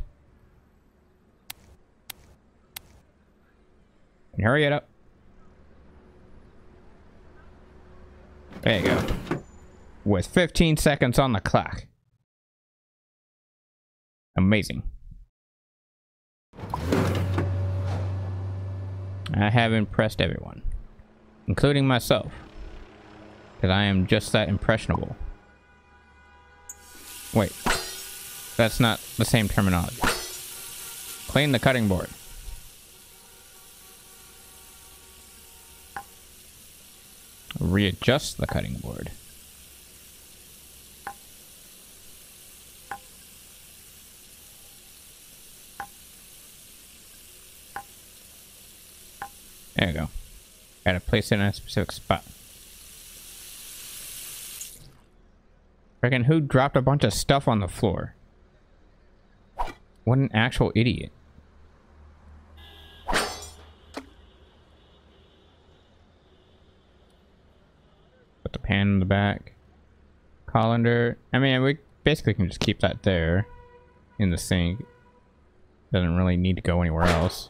And hurry it up. There you go. With 15 seconds on the clock. Amazing. I have impressed everyone, including myself, because I am just that impressionable. Wait, that's not the same terminology. Clean the cutting board. Readjust the cutting board. There we go. Gotta place it in a specific spot. Freaking who dropped a bunch of stuff on the floor? What an actual idiot. Put the pan in the back. Colander. I mean, we basically can just keep that there in the sink. Doesn't really need to go anywhere else.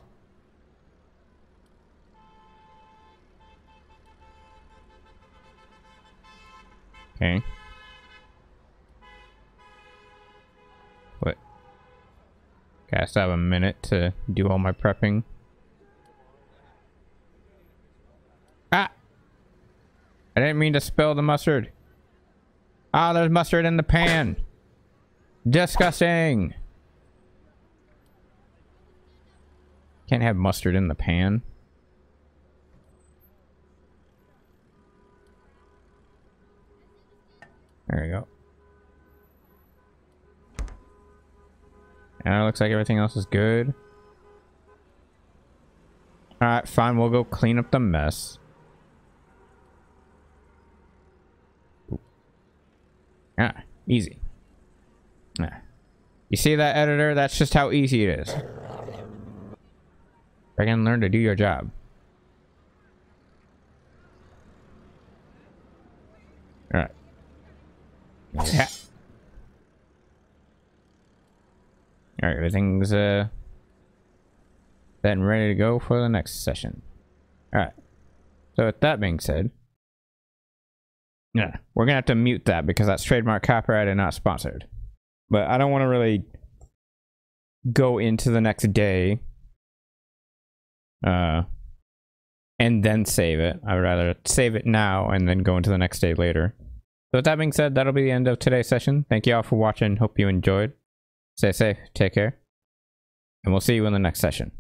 Okay. Okay, I still have a minute to do all my prepping. Ah! I didn't mean to spill the mustard. Ah, there's mustard in the pan. Disgusting. Can't have mustard in the pan. There we go. And it looks like everything else is good. Alright, fine. We'll go clean up the mess. Ooh. Ah, easy. Ah. You see that, editor? That's just how easy it is. I can learn to do your job. Alright. Yeah. Alright, everything's set and ready to go for the next session. Alright. So with that being said, yeah, we're gonna have to mute that because that's trademark, copyright, and not sponsored. But I don't wanna really go into the next day and then save it. I would rather save it now and then go into the next day later. So with that being said, that'll be the end of today's session. Thank you all for watching. Hope you enjoyed. Stay safe, take care, and we'll see you in the next session.